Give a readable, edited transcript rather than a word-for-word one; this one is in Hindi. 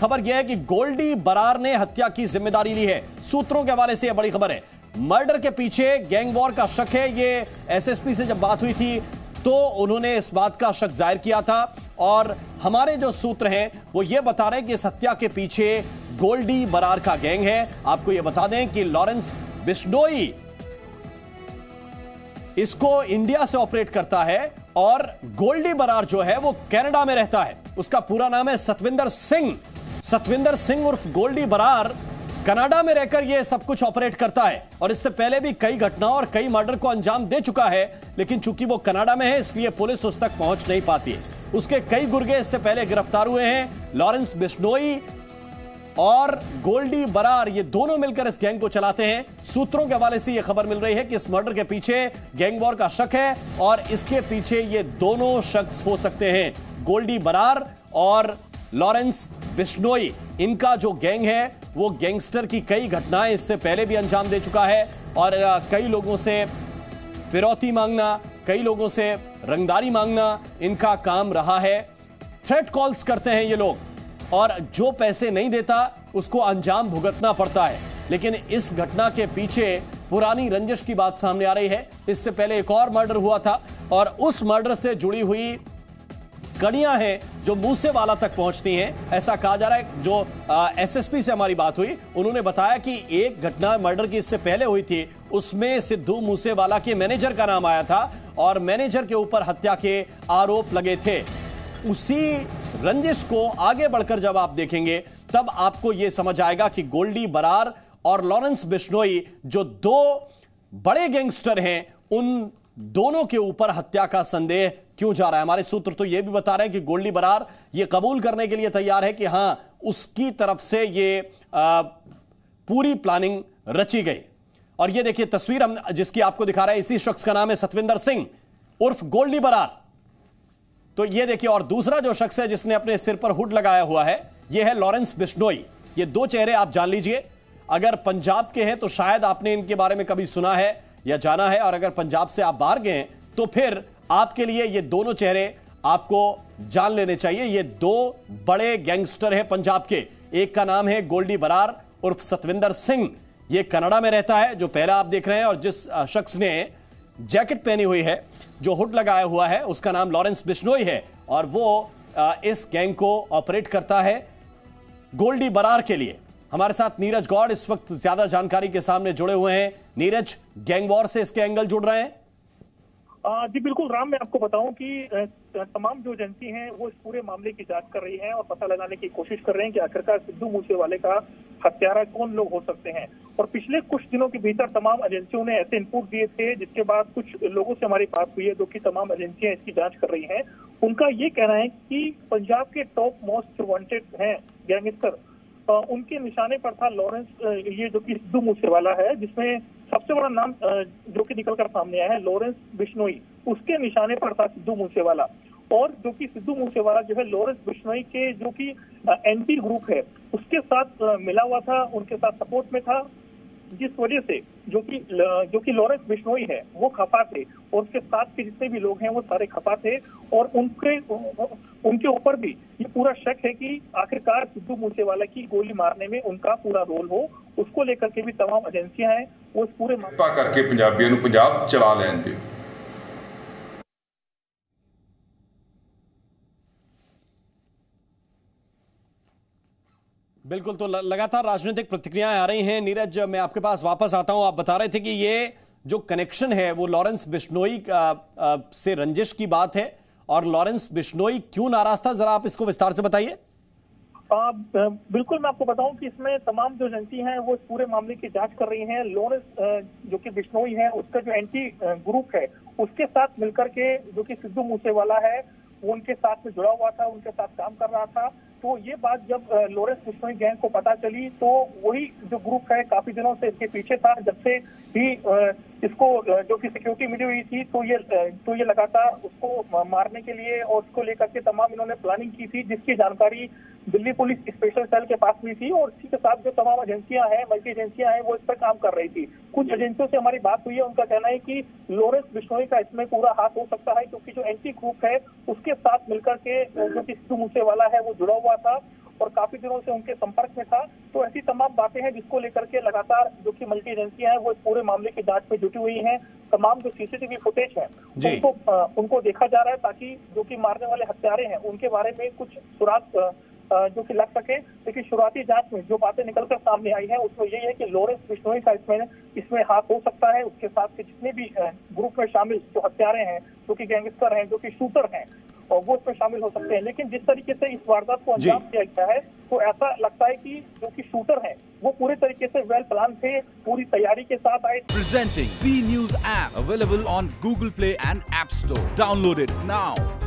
खबर यह है कि गोल्डी बरार ने हत्या की जिम्मेदारी ली है। सूत्रों के हवाले से यह बड़ी खबर है। मर्डर के पीछे गैंग वॉर का शक है। ये एसएसपी से जब बात हुई थी तो उन्होंने इस बात का शक जाहिर किया था और हमारे जो सूत्र हैं वो ये बता रहे हैं कि इस हत्या के पीछे गोल्डी बरार का गैंग है। आपको ये बता दें कि लॉरेंस बिश्नोई इसको इंडिया से ऑपरेट करता है और गोल्डी बरार जो है वो कनाडा में रहता है। उसका पूरा नाम है सतविंदर सिंह। सतविंदर सिंह उर्फ गोल्डी बरार कनाडा में रहकर यह सब कुछ ऑपरेट करता है और इससे पहले भी कई घटनाओं और कई मर्डर को अंजाम दे चुका है, लेकिन चूंकि वो कनाडा में है इसलिए पुलिस उस तक पहुंच नहीं पाती। उसके कई गुर्गे इससे पहले गिरफ्तार हुए हैं। लॉरेंस बिश्नोई और गोल्डी बरार ये दोनों मिलकर इस गैंग को चलाते हैं। सूत्रों के हवाले से ये खबर मिल रही है कि इस मर्डर के पीछे गैंग वॉर का शक है और इसके पीछे ये दोनों शख्स हो सकते हैं, गोल्डी बरार और लॉरेंस बिश्नोई। इनका जो गैंग है वो गैंगस्टर की कई घटनाएं इससे पहले भी अंजाम दे चुका है और कई लोगों से फिरौती मांगना, कई लोगों से रंगदारी मांगना इनका काम रहा है। थ्रेट कॉल्स करते हैं ये लोग और जो पैसे नहीं देता उसको अंजाम भुगतना पड़ता है। लेकिन इस घटना के पीछे पुरानी रंजिश की बात सामने आ रही है। इससे पहले एक और मर्डर हुआ था और उस मर्डर से जुड़ी हुई कड़ियां हैं जो मूसेवाला तक पहुंचती हैं, ऐसा कहा जा रहा है। जो एसएसपी से हमारी बात हुई उन्होंने बताया कि एक घटना मर्डर की इससे पहले हुई थी, उसमें सिद्धू मूसेवाला के मैनेजर का नाम आया था और मैनेजर के ऊपर हत्या के आरोप लगे थे। उसी रंजिश को आगे बढ़कर जब आप देखेंगे तब आपको यह समझ आएगा कि गोल्डी बरार और लॉरेंस बिश्नोई जो दो बड़े गैंगस्टर हैं उन दोनों के ऊपर हत्या का संदेह क्यों जा रहा है। हमारे सूत्र तो यह भी बता रहे हैं कि गोल्डी बरार यह कबूल करने के लिए तैयार है कि हां उसकी तरफ से यह पूरी प्लानिंग रची गई। और यह देखिए तस्वीर हम जिसकी आपको दिखा रहे हैं, इसी शख्स का नाम है सतविंदर सिंह उर्फ गोल्डी बरार। तो ये देखिए, और दूसरा जो शख्स है जिसने अपने सिर पर हुड लगाया हुआ है ये है लॉरेंस बिश्नोई। ये दो चेहरे आप जान लीजिए। अगर पंजाब के हैं तो शायद आपने इनके बारे में कभी सुना है या जाना है, और अगर पंजाब से आप बाहर गए हैं तो फिर आपके लिए ये दोनों चेहरे आपको जान लेने चाहिए। ये दो बड़े गैंगस्टर हैं पंजाब के। एक का नाम है गोल्डी बरार उर्फ सतविंदर सिंह, ये कनाडा में रहता है जो पहला आप देख रहे हैं, और जिस शख्स ने जैकेट पहनी हुई है, जो हुड लगाया हुआ है, उसका नाम लॉरेंस बिश्नोई है और वो इस गैंग को ऑपरेट करता है गोल्डी बरार के लिए। हमारे साथ नीरज गौड़ इस वक्त ज्यादा जानकारी के सामने जुड़े हुए हैं। नीरज, गैंग वॉर से इसके एंगल जुड़ रहे हैं? जी बिल्कुल राम, मैं आपको बताऊं कि तमाम जो एजेंसी हैं वो इस पूरे मामले की जांच कर रही हैं और पता लगाने की कोशिश कर रहे हैं कि आखिरकार सिद्धू मूसेवाले का हत्यारा कौन लोग हो सकते हैं। और पिछले कुछ दिनों के भीतर तमाम एजेंसियों ने ऐसे इनपुट दिए थे जिसके बाद कुछ लोगों से हमारी बात हुई है जो कि तमाम एजेंसियां इसकी जांच कर रही हैं। उनका ये कहना है कि पंजाब के टॉप मोस्ट वांटेड हैं गैंगस्टर, उनके निशाने पर था लॉरेंस, ये जो कि सिद्धू मूसेवाला है, जिसमें सबसे बड़ा नाम जो कि निकलकर सामने आया है लॉरेंस बिश्नोई, उसके निशाने पर था सिद्धू मूसेवाला। और जो कि सिद्धू मूसेवाला जो है लॉरेंस बिश्नोई के जो कि एंटी ग्रुप है उसके साथ मिला हुआ था, उनके साथ सपोर्ट में था, जिस वजह से जो कि लॉरेंस बिश्नोई है वो खफा थे और उसके साथ के जितने भी लोग हैं वो सारे खफा थे। और उनके ऊपर भी ये पूरा शक है कि आखिरकार सिद्धू मूसेवाला की गोली मारने में उनका पूरा रोल हो। उसको लेकर के भी तमाम एजेंसियां हैं वो इस पूरे मामले करके पंजाबियों को पंजाब चला लेने दे। बिल्कुल, तो लगातार राजनीतिक प्रतिक्रियाएं आ रही हैं। नीरज, मैं आपके पास वापस आता हूं। आप बता रहे थे कि ये जो कनेक्शन है वो लॉरेंस बिश्नोई से रंजिश की बात है, और लॉरेंस बिश्नोई क्यों नाराज था, जरा आप इसको विस्तार से बताइए। बिल्कुल, मैं आपको बताऊं कि इसमें तमाम जो एजेंसी हैं वो इस पूरे मामले की जांच कर रही हैं। लॉरेंस जो कि बिश्नोई है उसका जो एंटी ग्रुप है उसके साथ मिलकर के जो कि सिद्धू मूसेवाला है वो उनके साथ में जुड़ा हुआ था, उनके साथ काम कर रहा था। तो ये बात जब लॉरेंस बिश्नोई गैंग को पता चली तो वही जो ग्रुप है काफी दिनों से इसके पीछे था। जब से ही इसको जो कि सिक्योरिटी मिली हुई थी तो ये लगातार उसको मारने के लिए और उसको लेकर के तमाम इन्होंने प्लानिंग की थी, जिसकी जानकारी दिल्ली पुलिस स्पेशल सेल के पास हुई थी। और इसी के साथ जो तमाम एजेंसियां हैं, मल्टी एजेंसियां हैं, वो इस पर काम कर रही थी। कुछ एजेंसियों से हमारी बात हुई है, उनका कहना है कि लॉरेंस बिश्नोई का इसमें पूरा हाथ हो सकता है क्योंकि जो एंटी ग्रुप है उसके साथ मिलकर के जो कि सिद्धू मूसेवाला है वो जुड़ा हुआ था। और काफी दिनों से उनके संपर्क में था। तो ऐसी तमाम बातें हैं जिसको लेकर के लगातार जो कि मल्टी एजेंसियां हैं वो पूरे मामले की जांच में जुटी हुई हैं। तमाम जो सीसीटीवी फुटेज है उनको देखा जा रहा है ताकि जो कि मारने वाले हत्यारे हैं उनके बारे में कुछ सुराग जो कि लग सके। लेकिन शुरुआती जांच में जो बातें निकलकर सामने आई हैं उसमें यही है कि लॉरेंस बिश्नोई का इसमें हाथ हो सकता है। उसके साथ के जितने भी ग्रुप में शामिल जो हत्यारे हैं जो कि गैंगस्टर हैं जो कि शूटर हैं और वो उसमें शामिल हो सकते हैं। लेकिन जिस तरीके से इस वारदात को अंजाम दिया गया है तो ऐसा लगता है कि जो कि शूटर है वो पूरे तरीके से वेल प्लान थे, पूरी तैयारी के साथ आए। Presenting B news app available on Google Play and app store, download it now.